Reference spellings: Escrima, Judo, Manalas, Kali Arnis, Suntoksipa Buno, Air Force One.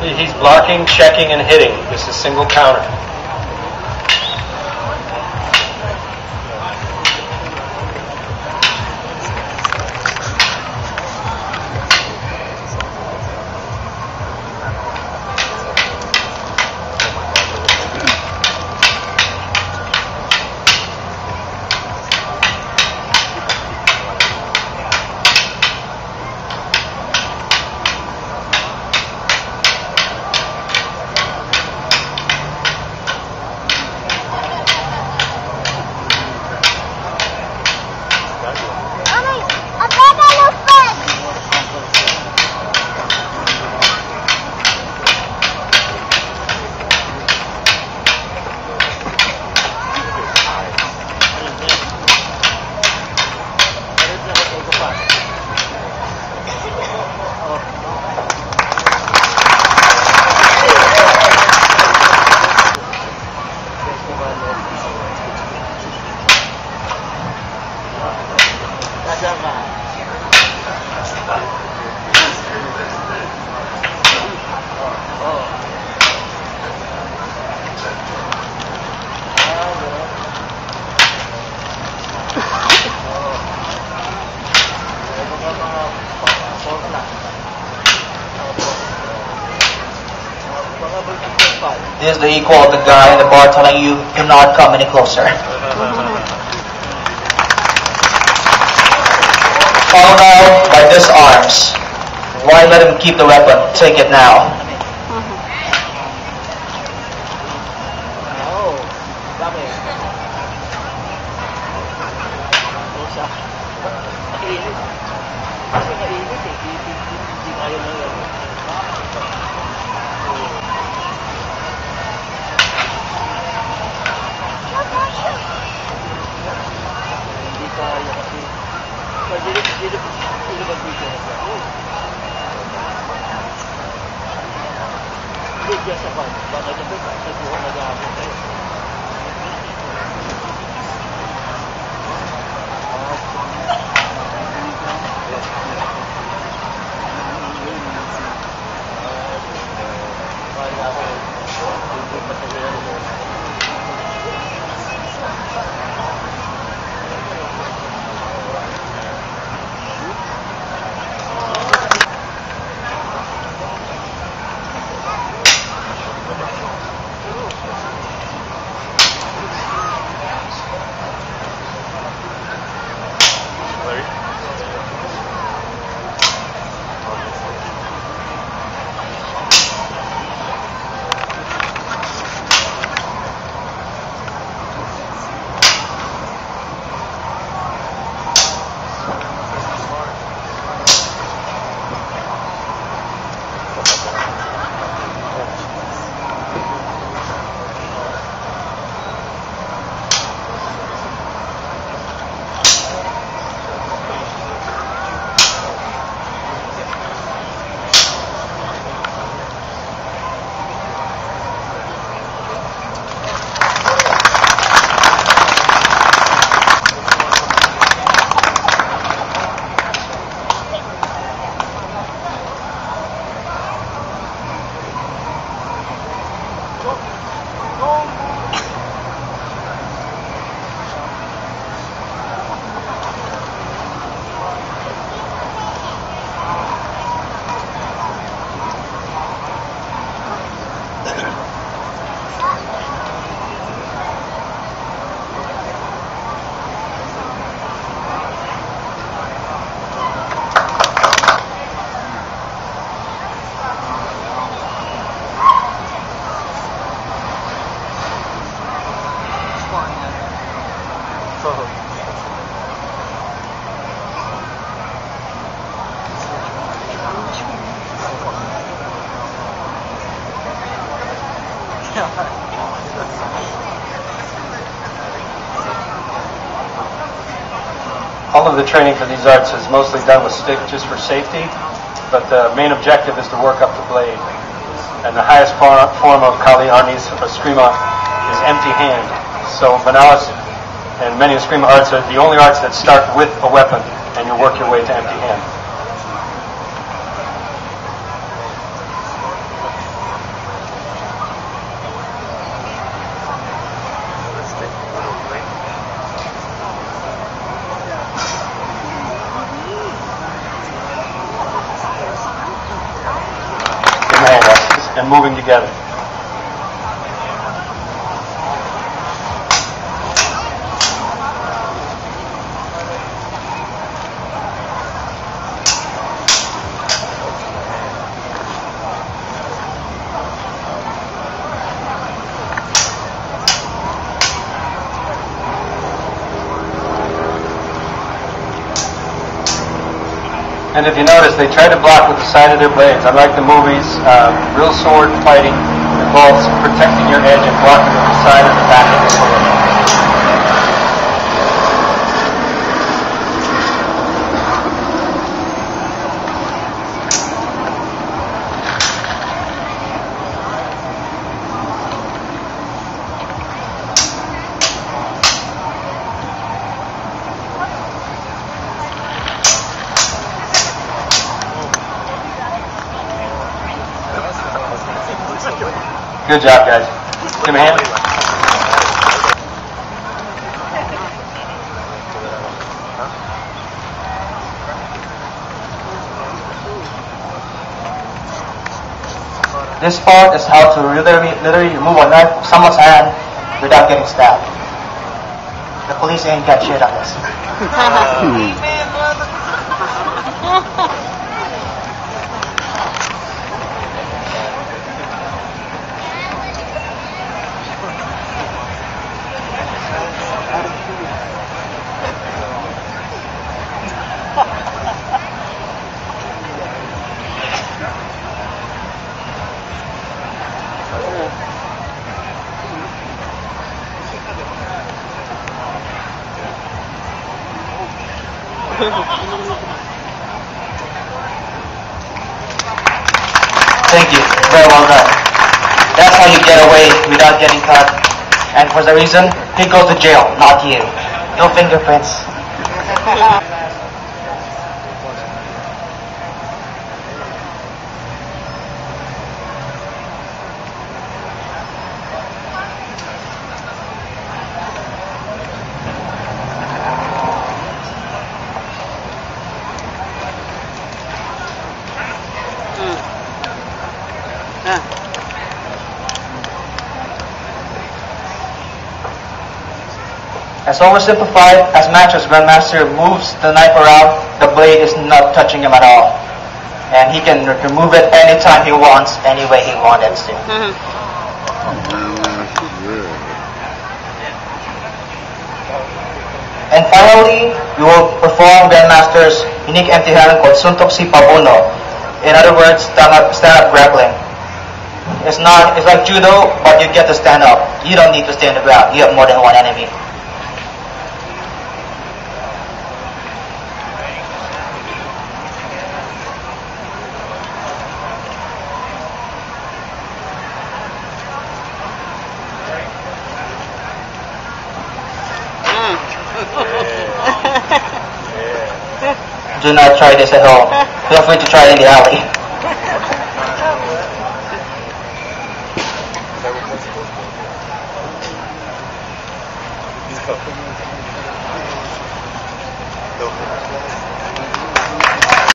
See, he's blocking, checking, and hitting. This is single counter. This is the equal of the guy in the bar telling you do not come any closer. Fall now by disarms. Why let him keep the weapon? Take it now. All of the training for these arts is mostly done with stick just for safety, but the main objective is to work up the blade. And the highest form of Kali Arnis or Escrima is empty hand. So Manalas and many Escrima arts are the only arts that start with a weapon and you work your way to empty hand. and moving together. And if you notice, they try to block with the side of their blades. Unlike the movies, real sword fighting involves protecting your edge and blocking with the side of the back of the sword. Good job, guys. Give me a hand. This part is how to literally remove a knife from someone's hand without getting stabbed. The police ain't got shit on this. Thank you. Very well done. That's how you get away without getting caught. And for the reason, he goes to jail, not you. No fingerprints. As oversimplified as Match's Grandmaster moves the knife around, the blade is not touching him at all. And he can remove it anytime he wants, any way he wants to. And finally, we will perform Grandmaster's unique empty hand called Suntoksipa Buno. In other words, stand-up grappling. It's like Judo, but you get to stand up. You don't need to stay on the ground. You have more than one enemy. Do not try this at home. Feel free to try it in the alley.